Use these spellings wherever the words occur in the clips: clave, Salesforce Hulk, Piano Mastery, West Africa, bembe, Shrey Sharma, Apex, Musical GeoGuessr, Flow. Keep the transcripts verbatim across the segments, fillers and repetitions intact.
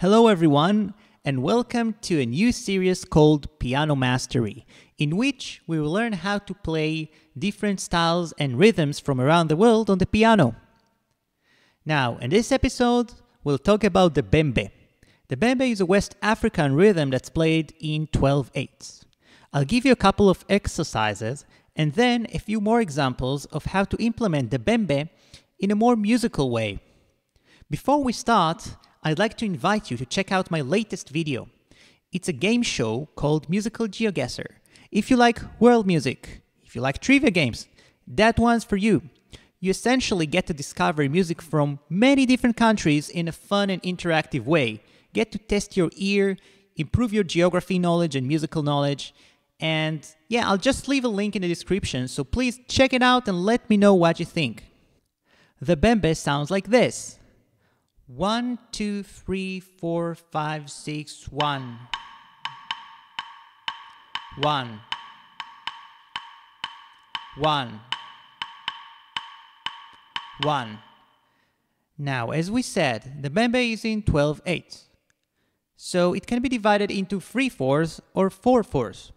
Hello everyone, and welcome to a new series called Piano Mastery, in which we will learn how to play different styles and rhythms from around the world on the piano. Now, in this episode, we'll talk about the bembe. The bembe is a West African rhythm that's played in twelve eighths. I'll give you a couple of exercises, and then a few more examples of how to implement the bembe in a more musical way. Before we start, I'd like to invite you to check out my latest video. It's a game show called Musical GeoGuessr. If you like world music, if you like trivia games, that one's for you. You essentially get to discover music from many different countries in a fun and interactive way. Get to test your ear, improve your geography knowledge and musical knowledge. And yeah, I'll just leave a link in the description, so please check it out and let me know what you think. The bembe sounds like this. One, two, three, four, five, six, one. One. One. One. Now, as we said, the bembe is in twelve eighths. So it can be divided into three fours or four fours.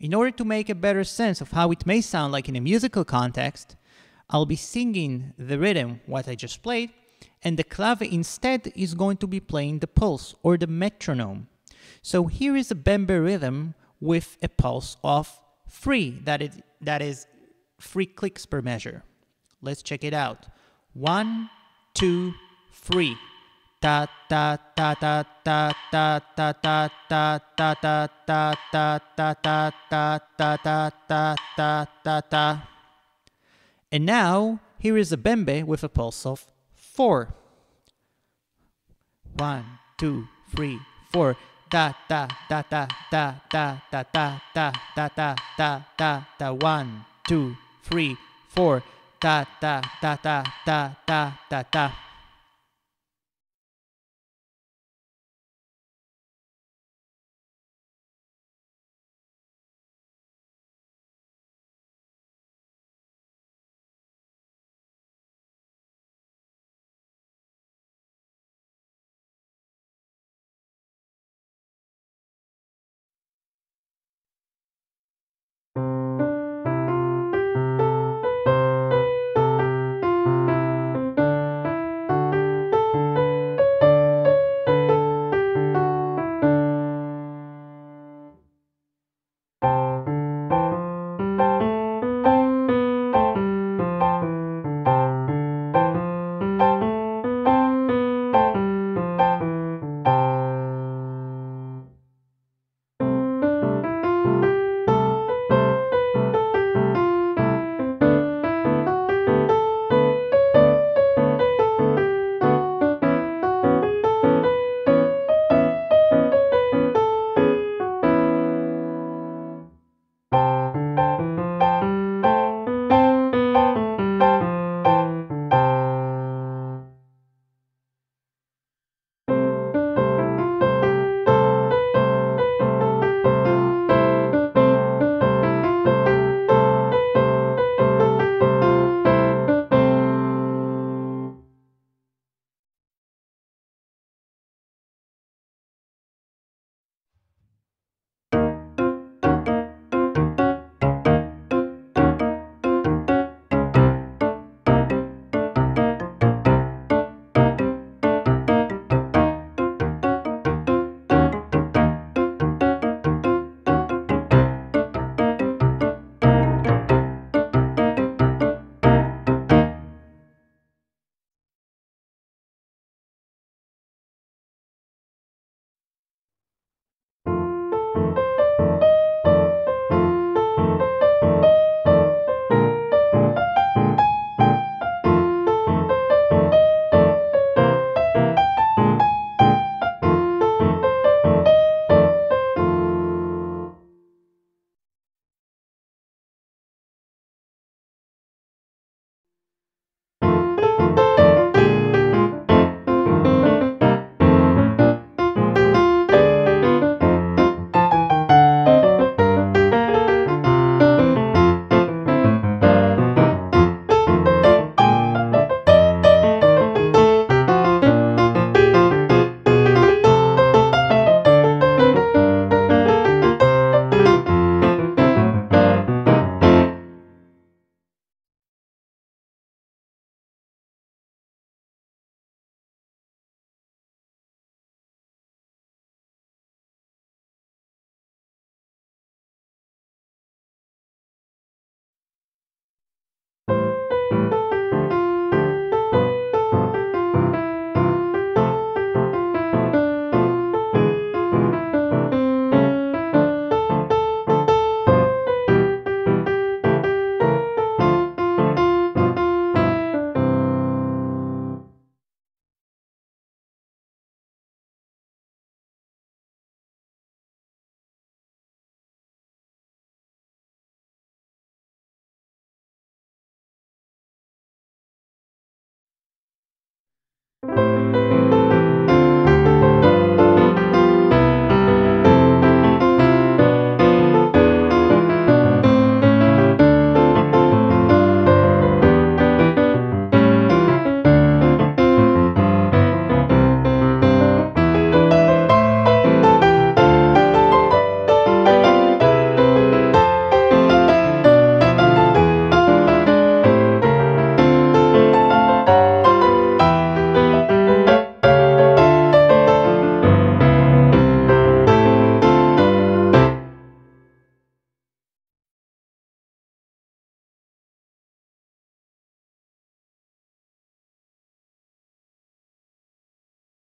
In order to make a better sense of how it may sound like in a musical context, I'll be singing the rhythm, what I just played, and the clave instead is going to be playing the pulse or the metronome. So here is a bembe rhythm with a pulse of three, that is, that is three clicks per measure. Let's check it out. One, two, three. Ta ta ta ta ta ta ta ta ta ta ta ta ta ta ta ta ta ta ta ta ta. And now here is a bembe with a pulse of four. One, two, three, four. Da da da da da da da da da da da da da da. One, two, three, four. Da da da da da da da da.